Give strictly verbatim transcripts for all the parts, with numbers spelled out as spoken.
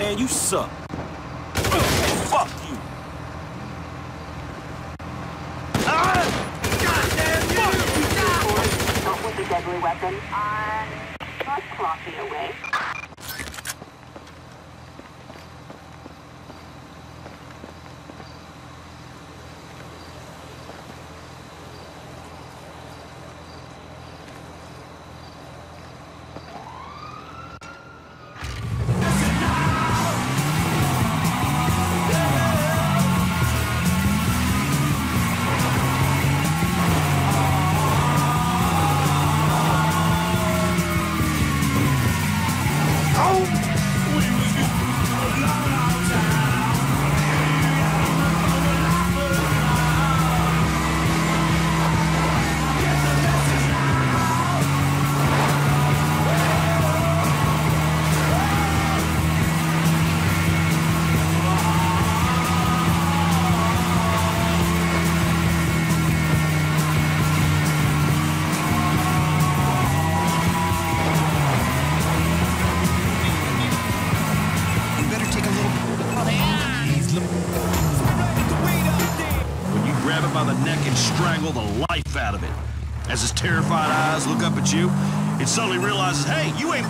man, you suck. Fuck you. Ah! Goddamn you! Fuck you, boy. Not with the deadly weapon. I'm not clocking away. Strangle the life out of it. As his terrified eyes look up at you, it suddenly realizes, hey, you ain't...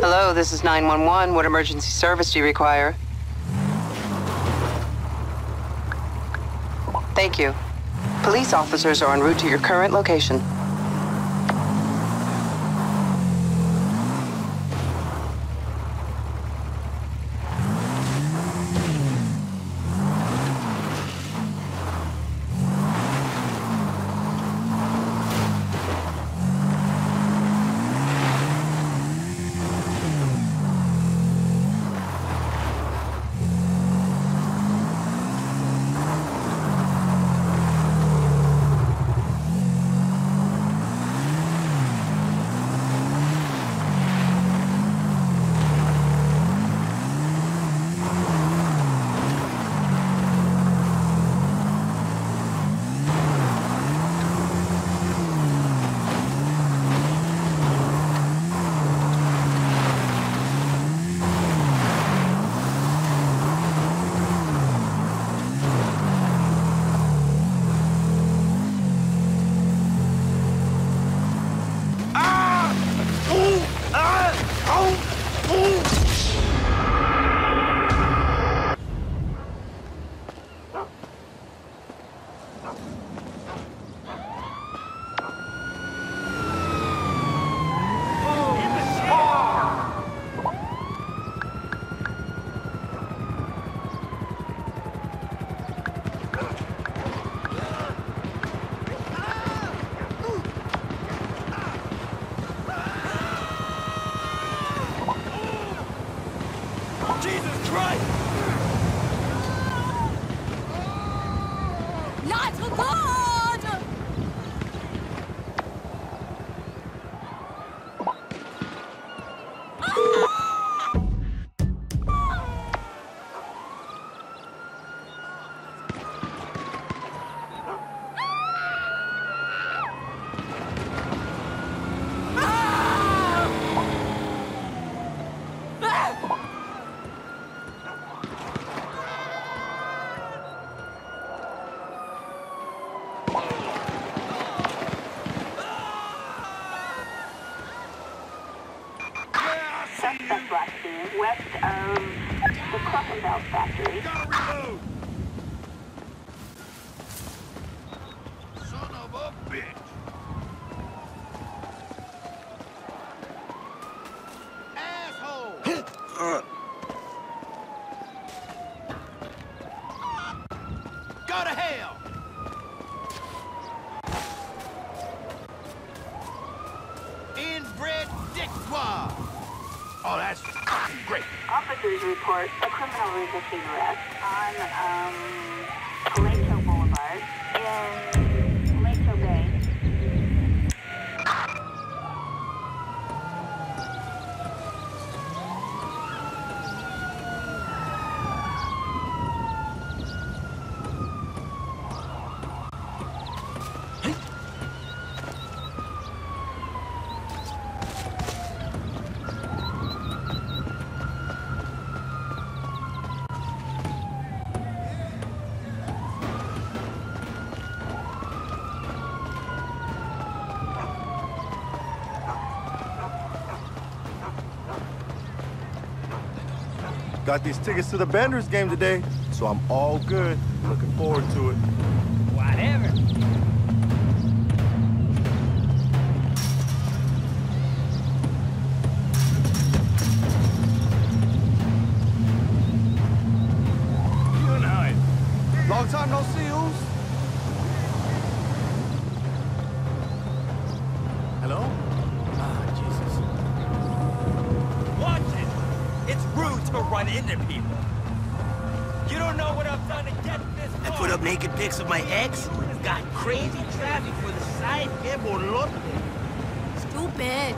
Hello, this is nine one one. What emergency service do you require? Thank you. Police officers are en route to your current location. West of the Crocodile Factory. Son of a bitch! Asshole! Go to hell! Inbred dickwad! Oh, that's... great. Officers report a criminal resisting arrest on um, Lakehill Boulevard in Lakehill Bay. Got these tickets to the Benders game today, so I'm all good. Looking forward to it. Whatever. You know it. Long time no see, Oos. Hello? To run into people. You don't know what I've done to get this and put up naked pics of my ex? Got crazy traffic for the side people looking. Stupid.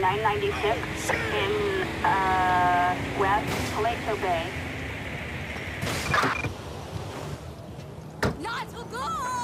nine ninety-six in uh, West Palazzo Bay. Not so good!